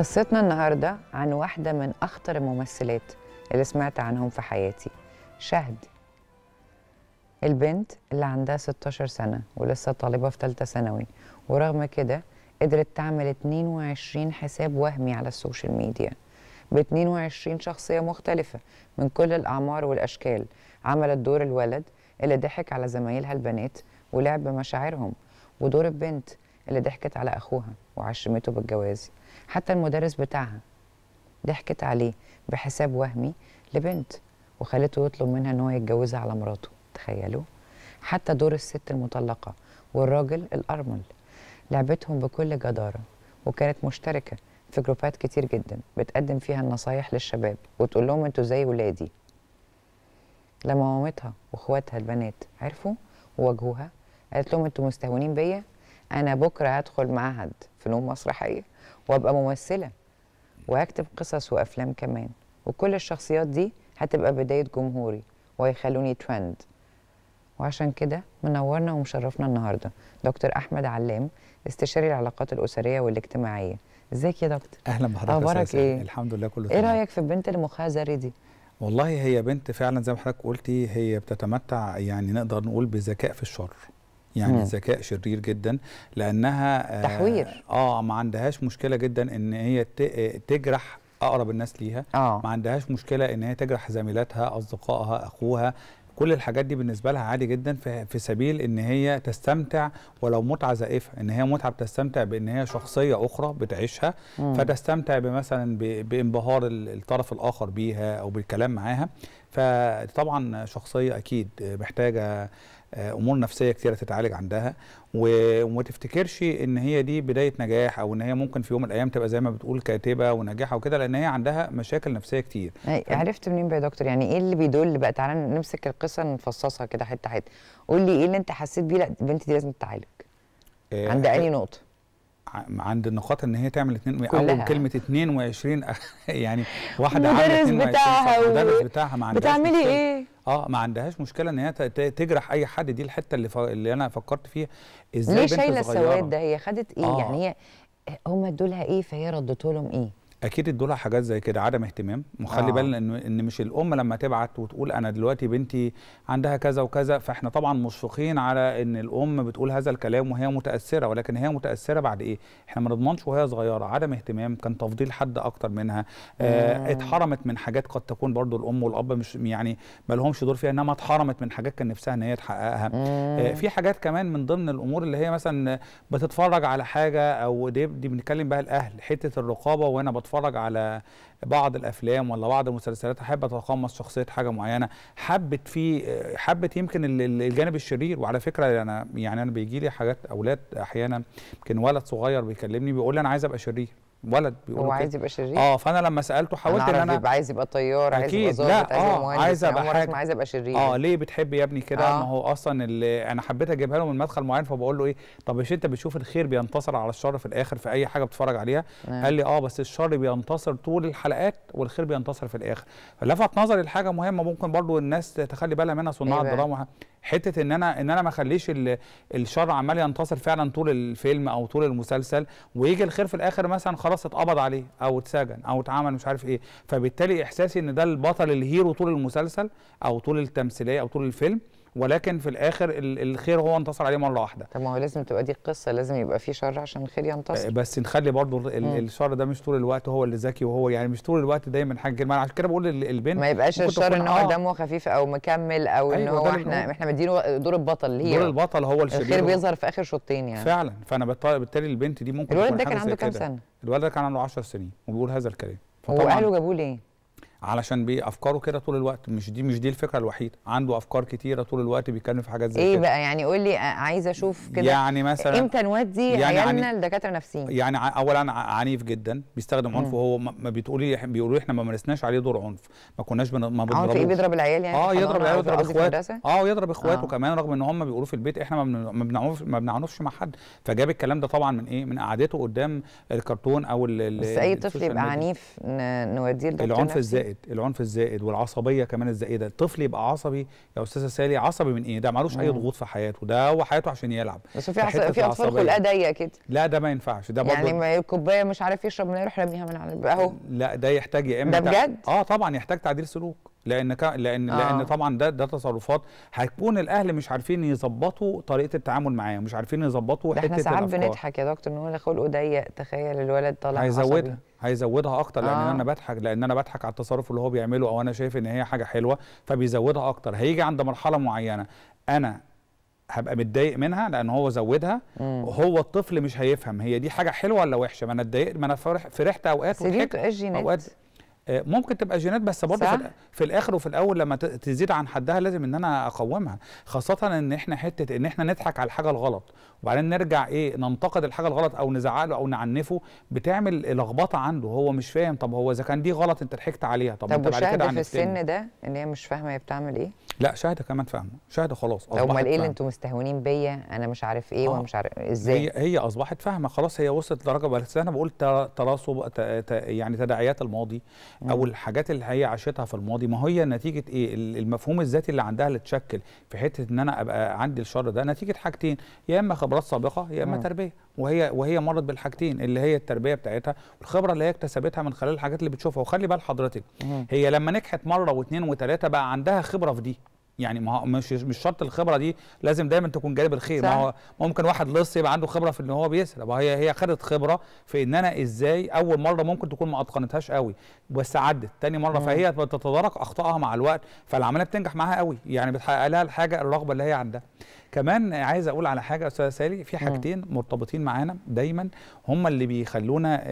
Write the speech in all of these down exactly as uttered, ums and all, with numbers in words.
قصتنا النهارده عن واحدة من أخطر الممثلات اللي سمعت عنهم في حياتي، شهد. البنت اللي عندها ستاشر سنة ولسه طالبة في ثالثة ثانوي، ورغم كده قدرت تعمل اتنين وعشرين حساب وهمي على السوشيال ميديا ب اتنين وعشرين شخصية مختلفة من كل الأعمار والأشكال. عملت دور الولد اللي ضحك على زمايلها البنات ولعب بمشاعرهم، ودور البنت اللي ضحكت على أخوها وعشمته بالجواز. حتى المدرس بتاعها ضحكت عليه بحساب وهمي لبنت وخلته يطلب منها ان هو يتجوزها على مراته، تخيلوا. حتى دور الست المطلقة والراجل الأرمل لعبتهم بكل جدارة، وكانت مشتركة في جروبات كتير جدا بتقدم فيها النصايح للشباب وتقول لهم انتوا زي ولادي. لما مامتها واخواتها البنات عرفوا وواجهوها قالت لهم انتوا مستهونين بيا، انا بكره هدخل معهد فنون مسرحيه وابقى ممثله وهكتب قصص وافلام كمان، وكل الشخصيات دي هتبقى بدايه جمهوري وهيخلوني ترند. وعشان كده منورنا ومشرفنا النهارده دكتور احمد علام، استشاري العلاقات الاسريه والاجتماعيه. ازيك يا دكتور؟ اهلا بحضرتك. اخبارك ايه؟ الحمد لله كله تمام. ايه رايك في البنت المخازري دي؟ والله هي بنت فعلا زي ما حضرتك قلتي، هي بتتمتع يعني نقدر نقول بذكاء في الشر، يعني ذكاء شرير جدا، لانها تحوير. اه, آه ما عندهاش مشكله جدا ان هي تجرح اقرب الناس ليها، آه. ما عندهاش مشكله ان هي تجرح زميلاتها، اصدقائها، اخوها، كل الحاجات دي بالنسبه لها عادي جدا، في سبيل ان هي تستمتع ولو متعه زائفه. ان هي متعه بتستمتع بان هي شخصيه اخرى بتعيشها، مم. فتستمتع بمثلا بانبهار الطرف الاخر بيها او بالكلام معاها. فطبعا شخصيه اكيد محتاجه امور نفسيه كتيره تتعالج عندها، وما تفتكرش ان هي دي بدايه نجاح او ان هي ممكن في يوم من الايام تبقى زي ما بتقول كاتبه وناجحه وكده، لان هي عندها مشاكل نفسيه كتير. عرفت منين بقى يا دكتور؟ يعني ايه اللي بيدل بقى؟ تعالى نمسك القصه نفصصها كده حته حته. قول لي ايه اللي انت حسيت بيه؟ لا البنت دي لازم تتعالج. إيه عند اي نقطه؟ عند النقاط ان هي تعمل اتنين اول كلمه اتنين وعشرين يعني واحده عامله اتنين وعشرين بتاعها المدرس بتاعها ما عندهاش بتعملي ايه؟ اه ما عندهاش مشكله ان هي تجرح اي حد. دي الحته اللي, ف... اللي انا فكرت فيها، ازاي ليه شايله السواد ده؟ هي خدت ايه؟ آه. يعني هي هم ادوا لها ايه فهي ردته لهم ايه؟ اكيد ادوا لها حاجات زي كده، عدم اهتمام. وخلي بالنا ان ان مش الام لما تبعت وتقول انا دلوقتي بنتي عندها كذا وكذا، فاحنا طبعا مشفقين على ان الام بتقول هذا الكلام وهي متاثره، ولكن هي متاثره بعد ايه؟ احنا ما نضمنش وهي صغيره. عدم اهتمام، كان تفضيل حد اكتر منها، آه اتحرمت من حاجات قد تكون برضو الام والاب مش يعني ما لهمش دور فيها، انما اتحرمت من حاجات كان نفسها ان هي تحققها. آه في حاجات كمان من ضمن الامور اللي هي مثلا بتتفرج على حاجه، او دي, دي بنتكلم بها الاهل، حته الرقابه. وانا اتفرج على بعض الافلام ولا بعض المسلسلات، احب اتقمص شخصيه حاجه معينه، حبت في حبت يمكن الجانب الشرير. وعلى فكره انا يعني انا بيجي لي حاجات اولاد احيانا، يمكن ولد صغير بيكلمني بيقول لي انا عايز ابقى شرير. ولد بيقول هو عايز يبقى شرير. اه فانا لما سالته حاولت ان انا يبقى عايز يبقى طيار، عايز يبقى ظابط، عايز يبقى مهندس، عايز يبقى حاجه، عايز يبقى شرير. اه ليه بتحب يا ابني كده؟ آه. ما هو اصلا اللي انا حبيت اجيبها له من مدخل معين، فبقول له ايه طب مش انت بتشوف الخير بينتصر على الشر في الاخر في اي حاجه بتتفرج عليها؟ آه. قال لي اه بس الشر بينتصر طول الحلقات والخير بينتصر في الاخر. فلفت نظري لحاجه مهمه ممكن برضو الناس تخلي بالها منها صناع الدراما، حته ان انا ان انا ما اخليش الشر عمال ينتصر فعلا طول الفيلم او طول المسلسل، ويجي الخير في الاخر مثلا خلاص اتقبض عليه او اتسجن او اتعمل مش عارف ايه. فبالتالي احساسي ان ده البطل الهيرو طول المسلسل او طول التمثيليه او طول الفيلم، ولكن في الاخر الخير هو انتصر عليه مره واحده. طب ما هو لازم تبقى دي القصه، لازم يبقى في شر عشان الخير ينتصر. بس نخلي برضو الشر ده مش طول الوقت هو اللي ذكي، وهو يعني مش طول الوقت دايما حاجه جميله. عشان كده بقول البنت ما يبقاش الشر ان هو دمه خفيف او مكمل او أيوة ان هو احنا احنا مدينه دور البطل، اللي هي دور البطل هو الشرير، الخير بيظهر في اخر شوطين يعني فعلا. فانا بالتالي البنت دي ممكن الولد ده كان عنده كام سنه؟ الولد ده كان عنده عشر سنين وبيقول هذا الكلام. هو اهله جابوه ليه؟ علشان بافكاره كده طول الوقت، مش دي مش دي الفكره الوحيده، عنده افكار كتيره طول الوقت بيتكلم في حاجات زي ايه كده. بقى يعني قول لي عايزه اشوف كده يعني مثلا امتى نودي يعني عيالنا لدكاتره نفسيين؟ يعني اولا عنيف جدا، بيستخدم عنف، وهو ما بتقولي بيقولوا احنا ما مارسناش عليه دور عنف، ما كناش ما بنضربوش. عنف بيضرب العيال يعني؟ اه يضرب العيال ويضرب اخواته، اه ويضرب اخواته كمان، رغم ان هم بيقولوا في البيت احنا ما بنعنفش مع حد. فجاب الكلام ده طبعا من ايه؟ من قعدته قدام الكرتون او ال بس اي طفل يبقى عنيف نوديه للدكتور العنف ازاي؟ الزائد، العنف الزائد، والعصبيه كمان الزائده. الطفل يبقى عصبي يا استاذه سالي، عصبي من ايه؟ ده معلوش اي ضغوط في حياته، ده هو حياته عشان يلعب. بس في عص... في اطفال خلقها ضيقه كده، لا ده ما ينفعش، ده برضه يعني الكوبايه مش عارف يشرب منها يروح راميها من على اهو، لا ده يحتاج يا اما ده بجد؟ اه طبعا يحتاج تعديل سلوك، لان ك... لان آه. لان طبعا ده ده تصرفات هيكون الاهل مش عارفين يظبطوا طريقه التعامل معاه، مش عارفين يظبطوا حته الافكار. احنا ساعات بنضحك يا دكتور ان هو خلقه ضيق، تخيل الولد طالع هيزودها هيزودها اكتر، لان آه. انا بضحك لان انا بضحك على التصرف اللي هو بيعمله او انا شايف ان هي حاجه حلوه فبيزودها اكتر. هيجي عند مرحله معينه انا هبقى متضايق منها لان هو زودها، هو الطفل مش هيفهم هي دي حاجه حلوه ولا وحشه. ما انا اتضايقت، ما انا فرحت اوقات وضحكت اوقات، ممكن تبقى جينات، بس برضه في الاخر وفي الاول لما تزيد عن حدها لازم ان انا اقومها، خاصه ان احنا حته ان احنا نضحك على الحاجه الغلط وبعدين نرجع ايه ننتقد الحاجه الغلط او نزعله او نعنفه، بتعمل لخبطه عنده، هو مش فاهم. طب هو اذا كان دي غلط انت ضحكت عليها، طب, طب انت بعد كده عن في السن ده ان هي مش فاهمه هي بتعمل ايه؟ لا شهد كمان فاهمه، شهد خلاص اصبحت فاهمه. امال ايه اللي انتم مستهونين بيا انا مش عارف ايه آه. ومش عارف ازاي؟ هي هي اصبحت فاهمه خلاص، هي وصلت لدرجه، بس انا بقول تراصب يعني تداعيات الماضي او الحاجات اللي هي عاشتها في الماضي. ما هي نتيجه ايه؟ المفهوم الذاتي اللي عندها اللي اتشكل في حته ان انا ابقى عندي الشر ده نتيجه حاجتين، يا اما خبرات سابقه يا اما تربيه، وهي وهي مرت بالحاجتين اللي هي التربيه بتاعتها والخبره اللي هي اكتسبتها من خلال الحاجات اللي بتشوفها. وخلي بال حضرتك هي لما نجحت مره واثنين وثلاثه بقى عندها خبره في دي، يعني ما مش مش شرط الخبره دي لازم دايما تكون جانب الخير. ما هو ممكن واحد لص يبقى عنده خبره في ان هو بيسرق، هي هي خدت خبره في ان انا ازاي اول مره ممكن تكون ما اتقنتهاش قوي بس عدت تاني مره مم. فهي بتتدارك اخطائها مع الوقت، فالعمليه بتنجح معاها قوي، يعني بتحقق لها الحاجه الرغبه اللي هي عندها. كمان عايز اقول على حاجه يا استاذه سالي، في حاجتين مرتبطين معانا دايما هم اللي بيخلونا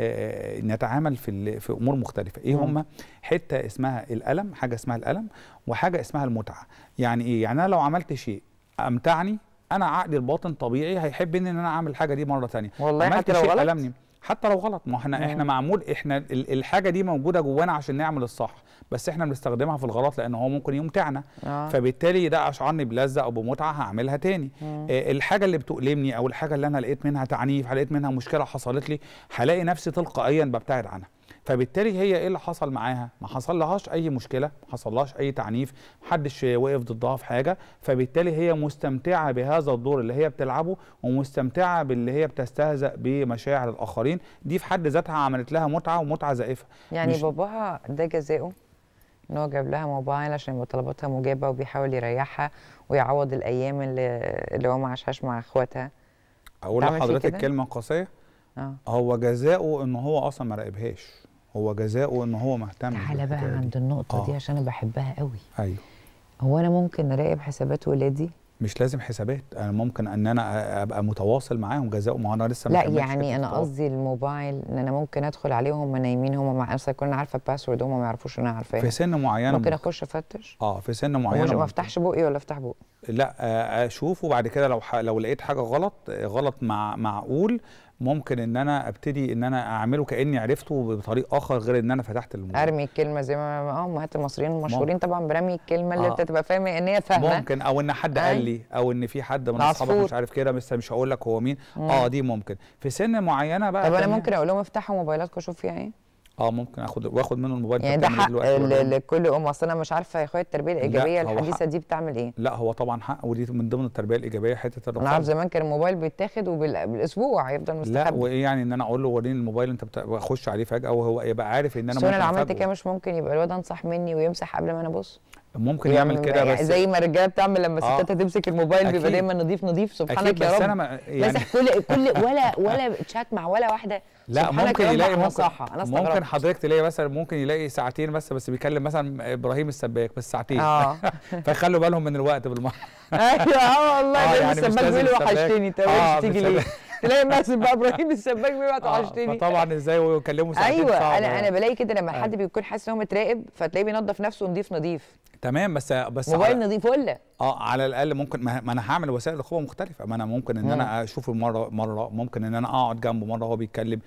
نتعامل في في امور مختلفه. ايه هم؟ حته اسمها الالم، حاجه اسمها الالم، وحاجه اسمها المتعه. يعني ايه؟ يعني انا لو عملت شيء امتعني انا عقلي الباطن طبيعي هيحب ان انا اعمل الحاجه دي مره ثانيه، والله حتى لو غلط ألمني. حتى لو غلط، ما احنا مم. احنا معمول احنا الحاجه دي موجوده جوانا عشان نعمل الصح، بس احنا بنستخدمها في الغلط لان هو ممكن يمتعنا آه. فبالتالي ده اشعرني بلذه او بمتعه هعملها تاني. آه الحاجه اللي بتؤلمني او الحاجه اللي انا لقيت منها تعنيف، لقيت منها مشكله حصلت لي، هلاقي نفسي تلقائيا ببتعد عنها. فبالتالي هي ايه اللي حصل معاها؟ ما حصلهاش اي مشكله، ما حصلهاش اي تعنيف، ما حدش وقف ضدها في حاجه، فبالتالي هي مستمتعه بهذا الدور اللي هي بتلعبه ومستمتعه باللي هي بتستهزأ بمشاعر الاخرين، دي في حد ذاتها عملت لها متعه ومتعه زائفه. يعني باباها ده جزائه ان هو جاب لها موبايل عشان يبقى طلباتها مجابه وبيحاول يريحها ويعوض الايام اللي اللي هو ما عاشهاش مع اخواتها. اقول لحضرتك كلمه قاسيه؟ اه هو جزائه ان هو اصلا ما راقبهاش، هو جزاؤه ان هو مهتم. تعالى بقى عند النقطه آه. دي عشان انا بحبها قوي. ايوه هو انا ممكن اراقب حسابات ولادي؟ مش لازم حسابات، انا ممكن ان انا ابقى متواصل معاهم. جزاؤه ما انا لسه لا يعني انا قصدي الموبايل ان انا ممكن ادخل عليهم وهم نايمين، هم مع اصلا كنا عارفه الباسورد هم ما يعرفوش ان انا عارفاه. في سن معينه ممكن, ممكن اخش افتش اه في سن معينه ما افتحش بقي ولا افتح بقي، لا اشوف، وبعد كده لو ح... لو لقيت حاجه غلط غلط مع معقول ممكن ان انا ابتدي ان انا اعمله كاني عرفته بطريق اخر غير ان انا فتحت الموضوع. ارمي الكلمه زي ما اه امهات المصريين المشهورين طبعا برمي الكلمه اللي آه. بتبقى فاهمه ان هي فاهمه، ممكن او ان حد آه. قال لي او ان في حد من اصحابك مش عارف كده، بس مش هقول لك هو مين. مم. اه دي ممكن في سن معينه بقى. طب انا ممكن اقول لهم افتحوا موبايلاتكم شوف فيها ايه؟ اه ممكن اخد واخد منه الموبايل يعني. ده حق لكل ام، اصل انا مش عارفه يا اخويا التربيه الايجابيه الحديثه دي بتعمل ايه؟ لا هو طبعا حق، ودي من ضمن التربيه الايجابيه حته الرقابه. انا عارف زمان كان الموبايل بيتاخد وبالاسبوع يفضل مستخبي. لا وايه يعني ان انا اقول له وريني الموبايل انت بخش عليه فجاه وهو يبقى عارف ان انا ممكن. انا لو عملت كده مش ممكن يبقى الواد انصح مني ويمسح قبل ما انا ابص؟ ممكن يعمل كده بس زي ما الرجاله بتعمل لما آه ستاتها تمسك الموبايل بيبقى دايما نضيف نضيف. سبحانك يا رب مسح كل كل ولا ولا تشات مع ولا واحده. لا ممكن يلاقي ممكن, ممكن حضرتك تلاقي مثلا ممكن يلاقي ساعتين بس بس بيكلم مثلا ابراهيم السباك بس ساعتين اه فيخلوا بالهم من الوقت بالمره. ايوه اه والله يعني السباك بيقول له وحشتني، طب تيجي ليه؟ تلاقي مثلا بقى ابراهيم السباك بيبعت وحشتني. فطبعا ازاي ويكلموا ساعتين؟ ايوه انا انا بلاقي كده لما حد بيكون حاسس ان هو متراقب فتلاقيه بينظف نفسه نضيف نضيف. تمام بس بس موبايل نضيف ولا اه على الاقل ممكن، ما انا هعمل وسائل رقابه مختلفه، ما انا ممكن ان مم. انا اشوفه مره مره، ممكن ان انا اقعد جنبه مره وهو بيتكلم،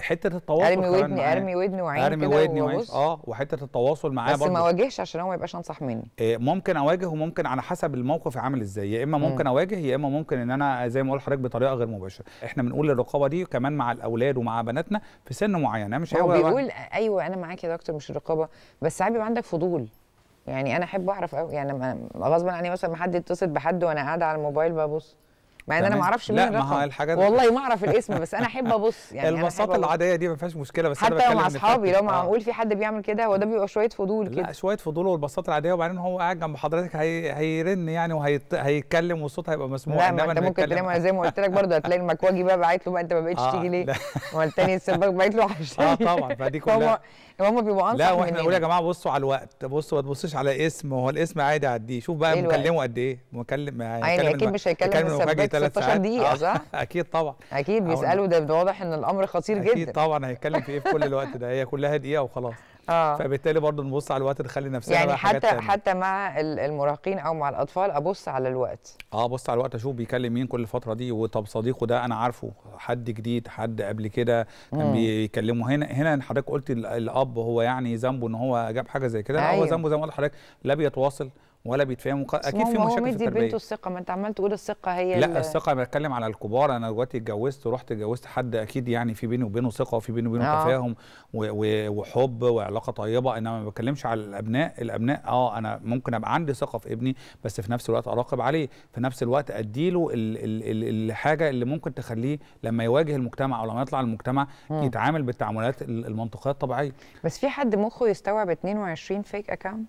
حته التواصل ارمي ودني ارمي ودني وعيني ارمي ودني وعيني اه وحته التواصل معاه برضه، بس ما اواجهش عشان هو ما يبقاش انصح مني. آه ممكن اواجه، وممكن على حسب الموقف عامل ازاي، يا اما ممكن مم. اواجه، يا اما ممكن ان انا زي ما قلت لحضرتك بطريقه غير مباشره. احنا بنقول الرقابه دي كمان مع الاولاد ومع بناتنا في سن معينه، مش هو بيقول ايوه انا معاك يا دكتور مش الرقابه، بس عيب عندك فضول، يعني انا احب اعرف قوي، يعني غصب عني مثلا ما حد يتصل بحد وانا قاعده على الموبايل ببص، مع ان انا ما اعرفش مين الرقم، والله ما اعرف الاسم بس انا احب ابص، يعني البساطه العاديه دي ما فيهاش مشكله، بس حتى انا حتى مع اصحابي لو معقول في حد بيعمل كده، هو ده بيبقى شويه فضول كده، لا شويه فضول والبساطه العاديه، وبعدين هو قاعد جنب حضرتك هي... هيرن يعني وهيتكلم والصوت هيبقى مسموع، انما انت ممكن تلاقي زي ما قلت لك برضه هتلاقي المكواجي بقى باعت له بقى انت ما بقتش آه تيجي ليه؟ والتاني السباك باعت له عشان اه طبعا، فدي كلها هم بيبقوا انصح، لا واحنا بنقول يا جماعه بصوا على الوقت، بصوا ما تبصوش على اسم، هو الاسم عادي عديه، شوف بقى مكلمه قد ايه، مكلم يعني اكيد مش هيكلم ستاشر دقيقة صح؟ أكيد طبعا، أكيد بيسألوا، ده واضح إن الأمر خطير جدا، أكيد طبعا هيتكلم في إيه في كل الوقت ده، هي كلها دقيقة وخلاص. آه. فبالتالي برضه نبص على الوقت، نخلي نفسنا يعني حتى تانية. حتى مع المراهقين او مع الاطفال ابص على الوقت، اه ابص على الوقت، اشوف بيكلم مين كل الفتره دي، وطب صديقه ده انا عارفه، حد جديد، حد قبل كده بيكلمه. هنا هنا حضرتك قلت الاب هو يعني ذنبه ان هو جاب حاجه زي كده، أيوه. هو ذنبه زي ما قلت لحضرتك لا بيتواصل ولا بيتفهم، اكيد في مشاكل في التربيه، هو مدي لبنته الثقه، ما انت عمال تقول الثقه هي، لا الثقه انا بتكلم على الكبار، انا دلوقتي اتجوزت ورحت اتجوزت حد، اكيد يعني في بيني وبينه ثقه، وفي بيني وبينه آه. تفاهم وحب وعلاقه طيبه، انما ما بتكلمش على الابناء، الابناء اه انا ممكن ابقى عندي ثقه في ابني، بس في نفس الوقت اراقب عليه، في نفس الوقت اديله الحاجه اللي ممكن تخليه لما يواجه المجتمع او لما يطلع المجتمع م. يتعامل بالتعاملات المنطقيه الطبيعيه. بس في حد مخه يستوعب اتنين وعشرين فيك اكونت؟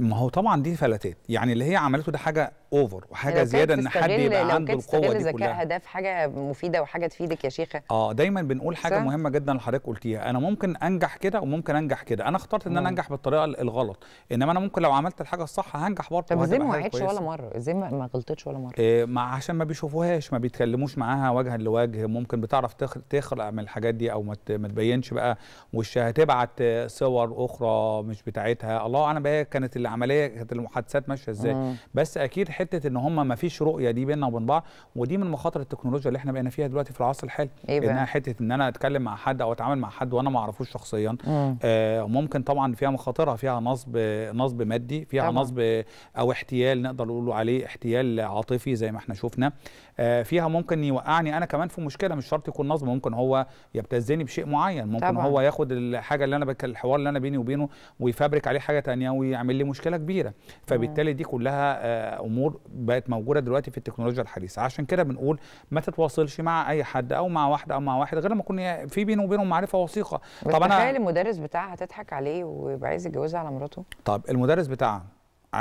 ما هو طبعا دي فلاتات، يعني اللي هي عملته ده حاجه اوفر وحاجه زياده، ان حد يبقى عنده القوه دي كلها. ده في حاجه مفيده وحاجه تفيدك يا شيخه. اه دايما بنقول حاجه مهمه جدا لحضرتك قلتيها، انا ممكن انجح كده وممكن انجح كده، انا اخترت ان مم. انا انجح بالطريقه الغلط، انما انا ممكن لو عملت الحاجه الصح هنجح برضه. طب ازاي ما وقعتش ولا مره؟ ازاي ما غلطتش ولا مره؟ إيه مع عشان ما بيشوفوهاش، ما بيتكلموش معاها وجها لوجه، ممكن بتعرف تخلق من الحاجات دي، او ما تبينش بقى وشها، تبعت صور اخرى مش بتاعتها، الله اعلم بقى كانت العمليه، كانت المحادثات ماشيه ازاي، بس اكيد حته ان هم ما فيش رؤيه دي بيننا وبين بعض، ودي من مخاطر التكنولوجيا اللي احنا بقينا فيها دلوقتي في العصر الحالي، إيه انها حته ان انا اتكلم مع حد او اتعامل مع حد وانا ما اعرفوش شخصيا، مم. آه ممكن طبعا فيها مخاطرها، فيها نصب، نصب مادي، فيها طبعا. نصب او احتيال، نقدر نقول عليه احتيال عاطفي زي ما احنا شفنا، آه فيها ممكن يوقعني انا كمان في مشكله، مش شرط يكون نصب، ممكن هو يبتزني بشيء معين، ممكن طبعا. هو ياخد الحاجه اللي انا الحوار اللي انا بيني وبينه ويفبرك عليه حاجه ثانيه ويعمل لي مشكله كبيره، فبالتالي دي كلها آه امور بقت موجوده دلوقتي في التكنولوجيا الحديثه، عشان كده بنقول ما تتواصلش مع اي حد او مع واحده او مع واحد غير لما يكون في بينه وبينهم معرفه وثيقه. طب انا تخيل المدرس بتاعها هتضحك عليه ويبقى عايز يتجوزها على مراته. طب المدرس بتاعها،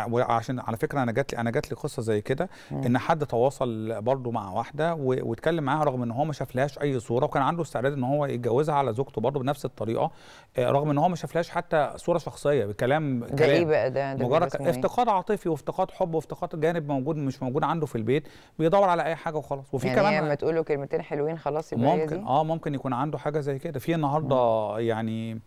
وعشان على فكره انا جات لي انا جات لي قصه زي كده، ان حد تواصل برضه مع واحده واتكلم معاها رغم ان هو ما شافلهاش اي صوره، وكان عنده استعداد ان هو يتجوزها على زوجته برضه بنفس الطريقه، رغم ان هو ما شافلهاش حتى صوره شخصيه، بكلام كلام ده ايه بقى ده, ده مجرد افتقاد عاطفي وافتقاد حب وافتقاد جانب موجود مش موجود عنده في البيت، بيدور على اي حاجه وخلاص. وفي يعني كمان لما تقول له كلمتين حلوين خلاص يبقى هي دي، اه ممكن يكون عنده حاجه زي كده. في النهارده مم. يعني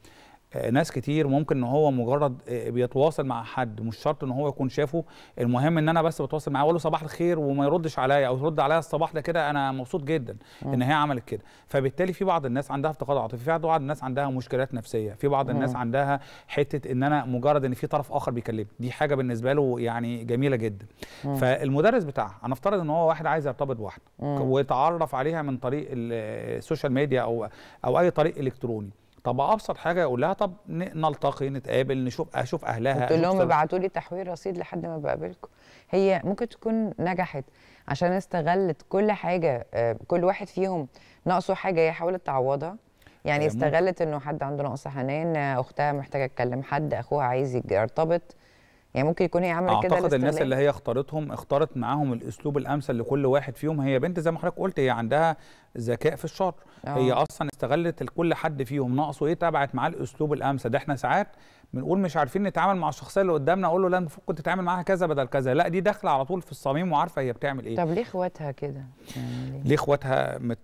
ناس كتير ممكن ان هو مجرد بيتواصل مع حد، مش شرط ان هو يكون شافه، المهم ان انا بس بتواصل معاه واقول له صباح الخير وما يردش عليا، او يرد عليا الصباح ده كده انا مبسوط جدا م. ان هي عملت كده. فبالتالي في بعض الناس عندها افتقاد عاطفي، في بعض الناس عندها مشكلات نفسيه، في بعض الناس م. عندها حته ان انا مجرد ان في طرف اخر بيكلمني، دي حاجه بالنسبه له يعني جميله جدا. م. فالمدرس بتاعها هنفترض ان هو واحد عايز يرتبط بواحده ويتعرف عليها من طريق السوشيال ميديا او او اي طريق الكتروني، طب ابسط حاجه اقول لها طب نلتقي، نتقابل، نشوف اشوف اهلها، قلت لهم ابعتوا لي تحويل رصيد لحد ما بقابلكم. هي ممكن تكون نجحت عشان استغلت كل حاجه، كل واحد فيهم ناقصه حاجه هي حاولت تعوضها، يعني استغلت انه حد عنده نقص حنان، اختها محتاجه تكلم حد، اخوها عايز يرتبط، يعني ممكن يكون هي عملت كده. اعتقد الناس اللي هي اختارتهم اختارت معاهم الاسلوب الامثل لكل واحد فيهم. هي بنت زي ما حضرتك قلت هي عندها ذكاء في الشر، أوه. هي اصلا استغلت كل حد فيهم ناقصه ايه، تبعت معاه الاسلوب الامثل ده. احنا ساعات بنقول مش عارفين نتعامل مع الشخصيه اللي قدامنا، اقول له لا المفروض كنت تتعامل معاها كذا بدل كذا، لا دي داخله على طول في الصميم وعارفه هي بتعمل ايه. طب ليه اخواتها كده؟ يعني ليه اخواتها مت...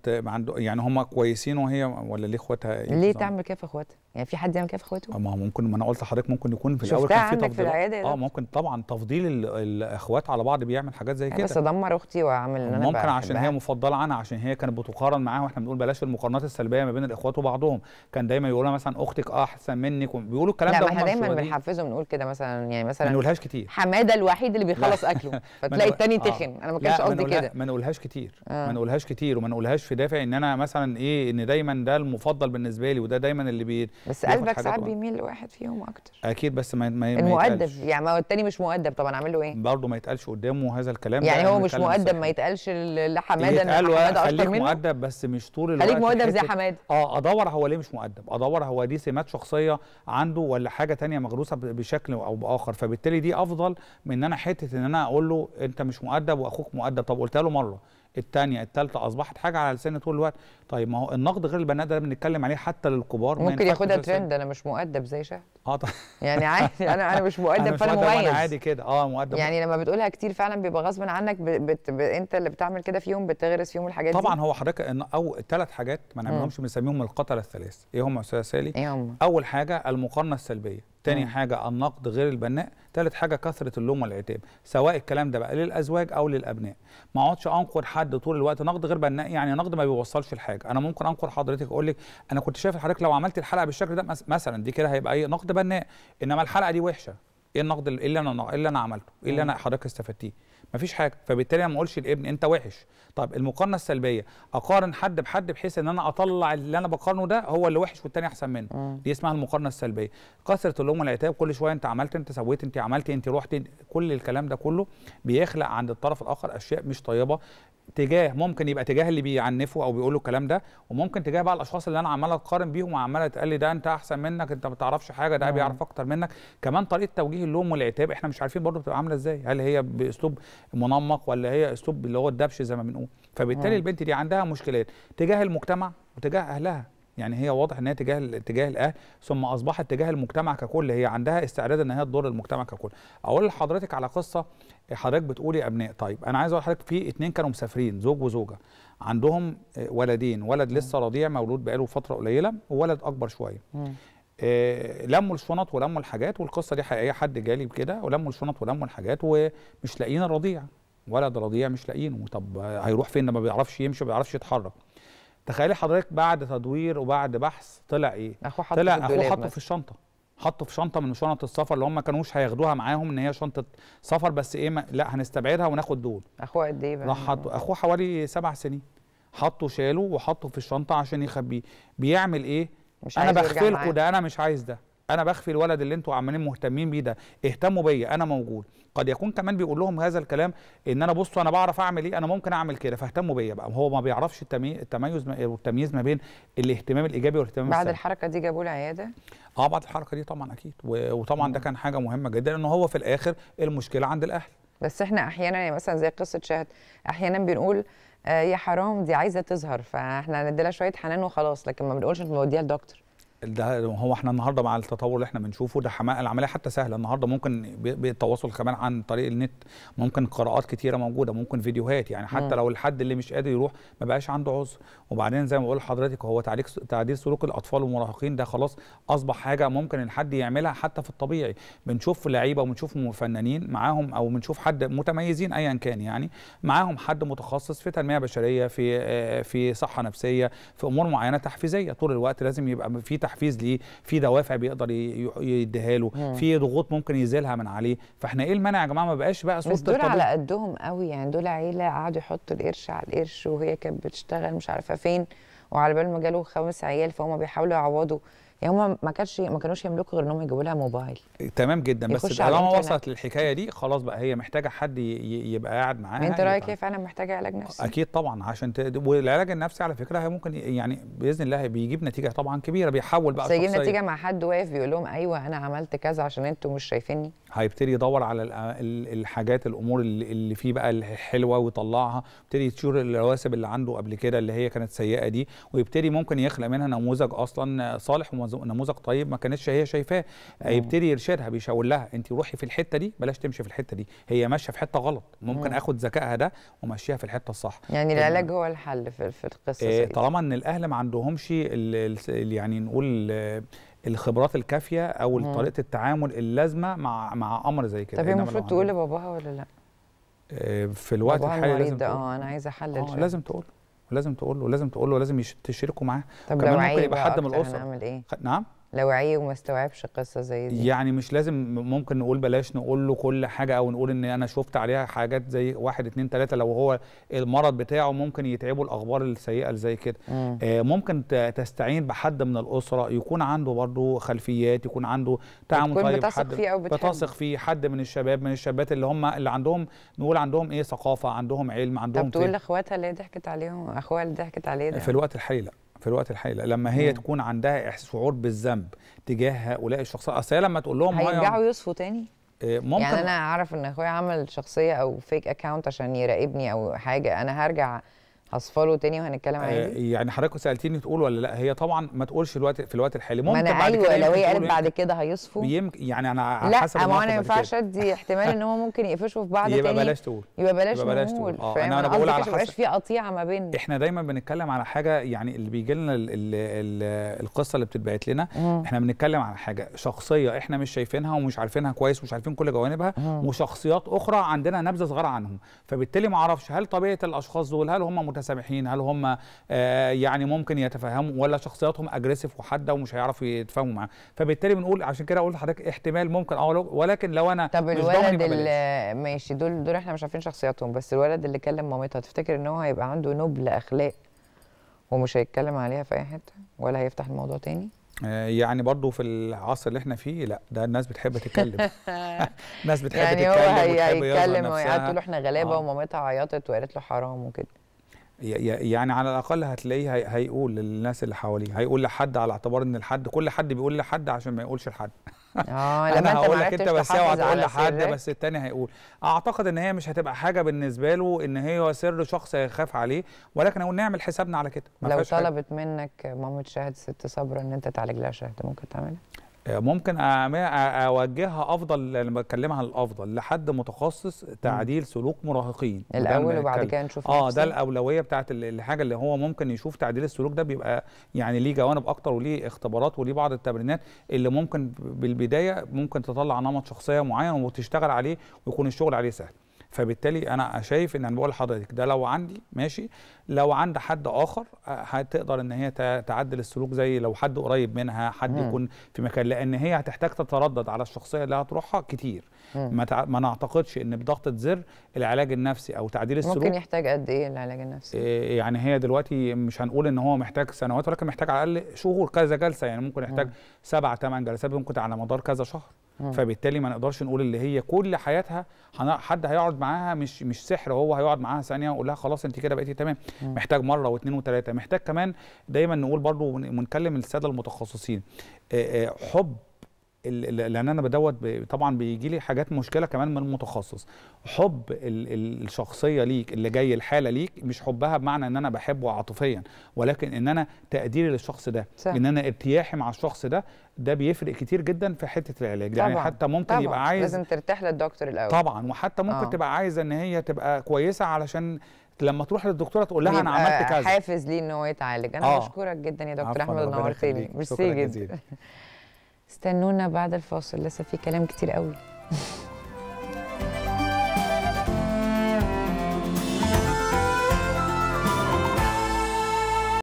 يعني هم كويسين وهي، ولا ليه اخواتها ليه تعمل كده في اخواتها؟ يعني في حد يعمل كده في اخواته؟ ما ممكن، ما انا قلت لحضرتك ممكن يكون في الاول كان في تفضيل في العياده. اه ممكن طبعا تفضيل الاخوات على بعض بيعمل حاجات زي كده. بس ادمر اختي واعمل ان انا ممكن عشان هي مفضله عنها، عشان هي كانت بتقارن معاها، واحنا بنقول بلاش المقارنات السلبيه ما بين الاخوات وبعضهم. كان دايما يقولوا مثلا اختك احسن منك، بيقولوا الكلام ده. احنا دايما بنحفزه ونقول كده مثلا، يعني مثلا ما نقولهاش كتير. حماده الوحيد اللي بيخلص اكله فتلاقي الثاني تخن. انا ما كانش قصدي كده، ما نقولهاش كتير ما نقولهاش كتير وما نقولهاش في دافع ان انا مثلا ايه ان دايما ده المفضل بالنسبه لي وده دايما اللي بي بس قلبك ساعات بيميل لواحد فيهم اكتر اكيد. بس ما ما المؤدب يعني، ما التاني مش مؤدب طبعا، اعمل له ايه؟ برضه ما يتقالش قدامه هذا الكلام يعني ده. هو مش مؤدب، ما يتقالش لحماده ان حماده اشطر منه. مؤدب بس مش طول الوقت خليك مؤدب زي حماده. اه ادور هو ليه مش مؤدب، ادور هو دي سمات شخصيه عنده ولا حاجه ثانيه مغروسه بشكل او باخر، فبالتالي دي افضل من ان انا حته ان انا اقول له انت مش مؤدب واخوك مؤدب. طب قلتها له مره، الثانيه، الثالثه، اصبحت حاجه على لساني طول الوقت. طيب ما هو النقد غير البناء ده بنتكلم عليه حتى للكبار، ممكن ياخدها ترند. انا مش مؤدب زي شهد. اه طبعا يعني عادي، انا انا مش مؤدب فانا مميز عادي كده. اه مؤدب يعني لما بتقولها كتير فعلا بيبقى غصب عنك، ب... بت... ب... انت اللي بتعمل كده فيهم، بتغرس فيهم الحاجات دي طبعا. هو حضرتك او ثلاث حاجات ما نعملهمش، بنسميهم القتله الثلاث. ايه هم يا استاذه سالي؟ ايه هم؟ اول حاجه المقارنه السلبيه، تاني حاجة النقد غير البناء، تالت حاجة كثرة اللوم والعتاب، سواء الكلام ده بقى للأزواج أو للأبناء. ما اقعدش أنقد حد طول الوقت. نقد غير بناء يعني نقد ما بيوصلش لحاجة. أنا ممكن أنقد حضرتك أقول لك أنا كنت شايف حضرتك لو عملت الحلقة بالشكل ده مثلا، دي كده هيبقى أي نقد بناء، إنما الحلقة دي وحشة. إيه النقد اللي أنا إيه اللي أنا عملته؟ إيه اللي أنا حضرتك استفدتيه؟ مفيش حاجة، فبالتالي أنا ما أقولش لابني أنت وحش. طب المقارنة السلبية، أقارن حد بحد بحيث إن أنا أطلع اللي أنا بقارنه ده هو اللي وحش والتاني أحسن منه، م. دي اسمها المقارنة السلبية. كثرة اللوم والعتاب، كل شوية أنت عملت، أنت سويت، أنت عملت، أنت رحت، كل الكلام ده كله بيخلق عند الطرف الآخر أشياء مش طيبة تجاه، ممكن يبقى تجاه اللي بيعنفه او بيقول الكلام ده، وممكن تجاه بقى الاشخاص اللي انا عمال اقارن بيهم وعمال اتقال لي ده انت احسن منك، انت ما تعرفش حاجه، ده بيعرف اكتر منك. كمان طريقه توجيه اللوم والعتاب احنا مش عارفين برضه بتبقى عامله ازاي، هل هي باسلوب منمق ولا هي اسلوب اللي هو الدبش زي ما بنقول. فبالتالي مم. البنت دي عندها مشكلات تجاه المجتمع وتجاه اهلها، يعني هي واضح ان هي تجاه تجاه الاهل، ثم اصبحت تجاه المجتمع ككل، هي عندها استعداد ان هي تضر المجتمع ككل. اقول لحضرتك على قصه، حضرتك بتقولي ابناء، طيب انا عايز اقول لحضرتك في اتنين كانوا مسافرين، زوج وزوجه، عندهم ولدين، ولد لسه رضيع مولود بقاله فتره قليله، وولد اكبر شويه. آه لموا الشنط ولموا الحاجات، والقصه دي حقيقيه، حد جالي كده ولموا الشنط ولموا الحاجات ومش لاقيين الرضيع، ولد رضيع مش لاقيينه. طب هيروح فين؟ ما بيعرفش يمشي، ما بيعرفش يتحرك. تخيلي حضرتك بعد تدوير وبعد بحث طلع ايه؟ أخوه حطه، طلع اخوه حطه في الشنطه، حطه في شنطه من شنط السفر اللي هم ما كانوش هياخدوها معاهم، ان هي شنطه سفر بس ايه ما... لا هنستبعدها وناخد دول. اخوه قد ايه بقى؟ راح حطه، اخوه حوالي سبع سنين، حطه شاله وحطه في الشنطه عشان يخبيه. بيعمل ايه؟ مش انا بخفي لكم ده، انا مش عايز ده، انا بخفي الولد اللي انتوا عمالين مهتمين بيه ده، اهتموا بيا انا موجود. قد يكون كمان بيقول لهم هذا الكلام ان انا بصوا انا بعرف اعمل ايه، انا ممكن اعمل كده فاهتموا بيا بقى. هو ما بيعرفش التميز والتمييز ما بين الاهتمام الايجابي والاهتمام السلبي. بعد الحركه دي جابوه العياده؟ اه بعد الحركه دي طبعا اكيد، وطبعا ده كان حاجه مهمه جدا، لان هو في الاخر المشكله عند الاهل. بس احنا احيانا يعني مثلا زي قصه شهد، احيانا بنقول آه يا حرام دي عايزه تظهر، فاحنا هنديلها شويه حنان وخلاص، لكن ما بنقولش نوديها لدكتور. ده هو احنا النهارده مع التطور اللي احنا بنشوفه ده، العمليه حتى سهله النهارده، ممكن بالتواصل كمان عن طريق النت، ممكن قراءات كتيره موجوده، ممكن فيديوهات، يعني حتى م. لو الحد اللي مش قادر يروح ما بقاش عنده عذر. وبعدين زي ما بقول لحضرتك، هو تعديل تعديل سلوك الاطفال والمراهقين ده خلاص اصبح حاجه ممكن الحد يعملها حتى في الطبيعي. بنشوف لعيبه وبنشوف فنانين معاهم، او بنشوف حد متميزين ايا كان، يعني معاهم حد متخصص في تنميه بشريه، في في صحه نفسيه، في امور معينه تحفيزيه. طول الوقت لازم يبقى في تحفيز ليه، في دوافع بيقدر يديها له، في ضغوط ممكن يزيلها من عليه. فاحنا ايه المانع يا جماعه؟ ما بقاش بقى صوت دول على قدهم قوي، يعني دول عيله قعدوا يحطوا القرش على القرش، وهي كانت بتشتغل مش عارفه فين، وعلى بال ما جاله خمس عيال، فهم بيحاولوا يعوضوا. يعني هم ما كانش ما كانوش يملكوا غير انهم يجيبوا لها موبايل. تمام جدا، بس طالما وصلت للحكايه دي خلاص بقى هي محتاجه حد يبقى قاعد معاها. انت رايك هي فعلا محتاجه علاج نفسي؟ اكيد طبعا، عشان ت... والعلاج النفسي على فكره هي ممكن يعني باذن الله بيجيب نتيجه طبعا كبيره، بيحول بقى الشخصيه، بيجيب نتيجه مع حد واقف بيقول لهم ايوه انا عملت كذا عشان انتوا مش شايفيني. هيبتدي يدور على الحاجات، الامور اللي فيه بقى الحلوه ويطلعها، يبتدي يشوف الرواسب اللي عنده قبل كده اللي هي كانت سيئه دي، ويبتدي ممكن يخلق منها نموذج اصلا صالح نموذج طيب ما كانتش هي شايفاه، هيبتدي يرشدها، بيشاور لها انت روحي في الحته دي، بلاش تمشي في الحته دي، هي ماشيه في حته غلط، ممكن مم. اخد ذكائها ده ومشيها في الحته الصح. يعني العلاج هو الحل في, في القصه دي. طالما ان الاهل ما عندهمش يعني نقول الخبرات الكافيه او مم. طريقه التعامل اللازمه مع مع امر زي كده. طب هي المفروض تقول لباباها ولا لا؟ في الوقت الحالي لازم تقول. اه انا عايزه احلل. اه لازم تقول لازم تقول له لازم تقول له لازم تشاركوا معاه. طب لو ممكن يبقى حد من الاسره هنعمل ايه؟ نعم لو عي وما استوعبش قصه زي دي، يعني مش لازم ممكن نقول بلاش نقول له كل حاجه او نقول ان انا شفت عليها حاجات زي واحد اتنين تلاته، لو هو المرض بتاعه ممكن يتعبوا الاخبار السيئه اللي زي كده. مم. آه ممكن تستعين بحد من الاسره يكون عنده برضه خلفيات، يكون عنده تعامل طيب، بتثق فيه او بتحبه، بتثق فيه، حد من الشباب من الشابات اللي هم اللي عندهم نقول عندهم ايه ثقافه، عندهم علم، عندهم. طب تقول لاخواتها اللي هي ضحكت عليهم، اخوها اللي ضحكت عليه ده؟ في الوقت الحالي لا. في الوقت الحالي لما هي مم. تكون عندها شعور بالذنب تجاه هؤلاء الشخصيات، اصل هي لما تقول لهم هيرجعوا يصفوا تاني؟ ممكن. يعني انا اعرف ان اخويا عمل شخصيه او فيك اكونت عشان يراقبني او حاجه، انا هرجع هصفله تاني وهنتكلم عادي؟ يعني حضرتك سالتيني تقول ولا لا، هي طبعا ما تقولش الوقت في الوقت الحالي. ممكن بعد أيوة كده، لو هي قالت بعد كده هيصفوا، يعني انا على حسب الموقف. لا ما انا ما ينفعش ادي احتمال ان هم ممكن يقفشوا في بعض تاني، يبقى بلاش تقول، يبقى بلاش نقول. اه انا انا بقول على حسب، في قطيعه ما بيننا. احنا دايما بنتكلم على حاجه، يعني اللي بيجي لنا القصه اللي بتتبعت لنا مم. احنا بنتكلم على حاجه شخصيه احنا مش شايفينها ومش عارفينها كويس ومش عارفين كل جوانبها، وشخصيات اخرى عندنا نبذه صغيره عنهم، فبالتالي ما اعرفش هل طبيعه الاشخاص دول هل هم سامحين، هل هم آه يعني ممكن يتفهموا ولا شخصياتهم اجريسيف وحاده ومش هيعرفوا يتفاهموا معاه، فبالتالي بنقول عشان كده قلت لحضرتك احتمال ممكن اه، ولكن لو انا طب الولد اللي ماشي دول دول احنا مش عارفين شخصياتهم، بس الولد اللي كلم مامتها تفتكر ان هو هيبقى عنده نبل اخلاق ومش هيتكلم عليها في اي حته ولا هيفتح الموضوع تاني؟ يعني برضو في العصر اللي احنا فيه لا، ده الناس بتحب تتكلم الناس بتحب يعني تتكلم، يعني هو هيتكلم ويقعد تقول احنا غلابه آه. ومامتها عيطت وقالت له حرام وكده، يعني على الاقل هتلاقيه هيقول للناس اللي حواليه، هيقول لحد على اعتبار ان الحد كل حد بيقول لحد عشان ما يقولش لحد اه لما انا هقول لك انت بس اوعى تقول لحد، بس الثاني هيقول. اعتقد ان هي مش هتبقى حاجه بالنسبه له ان هي سر شخص هيخاف عليه، ولكن هنقول نعمل حسابنا على كده. لو طلبت منك مامة شهد ست صبرا ان انت تعالج لها شهد ممكن تعملها؟ ممكن اوجهها افضل، لما بكلمها الافضل لحد متخصص تعديل سلوك مراهقين الاول وبعد كده نشوف اه ده الاولويه بتاعت الحاجه اللي هو ممكن يشوف تعديل السلوك ده، بيبقى يعني ليه جوانب اكتر وليه اختبارات وليه بعض التمرينات اللي ممكن بالبدايه ممكن تطلع نمط شخصيه معين وتشتغل عليه ويكون الشغل عليه سهل. فبالتالي انا شايف ان انا بقول لحضرتك ده لو عندي ماشي، لو عند حد اخر هتقدر ان هي تعدل السلوك، زي لو حد قريب منها، حد يكون في مكان، لان هي هتحتاج تتردد على الشخصيه اللي هتروحها كتير. ما, تع... ما نعتقدش ان بضغطه زر العلاج النفسي او تعديل السلوك ممكن يحتاج قد ايه العلاج النفسي؟ إيه يعني هي دلوقتي مش هنقول ان هو محتاج سنوات، ولكن محتاج على الاقل شهور، كذا جلسه، يعني ممكن يحتاج سبعة ثمان جلسات ممكن على مدار كذا شهر. فبالتالي ما نقدرش نقول اللي هي كل حياتها حد هيقعد معاها، مش مش سحر هو هيقعد معاها ثانيه ويقول لها خلاص انت كده بقيتي تمام. محتاج مره واثنين وثلاثه، محتاج كمان دايما نقول برضو ونكلم الساده المتخصصين حب، لان انا بدوت طبعا بيجي لي حاجات مشكله كمان من المتخصص، حب الشخصيه ليك اللي جاي الحاله ليك، مش حبها بمعنى ان انا بحبه عاطفيا، ولكن ان انا تقديري للشخص ده صح. ان انا ارتياحي مع الشخص ده، ده بيفرق كتير جدا في حته العلاج. يعني حتى ممكن طبعًا. يبقى عايز لازم ترتاح للدكتور الاول طبعا، وحتى ممكن أوه. تبقى عايزه ان هي تبقى كويسه علشان لما تروح للدكتوره تقول لها انا عملت كذا، حافز ليه ان هو يتعالج. انا بشكرك جدا يا دكتور احمد، نورتني، ميرسي جدا. استنونا بعد الفاصل لسه في كلام كتير قوي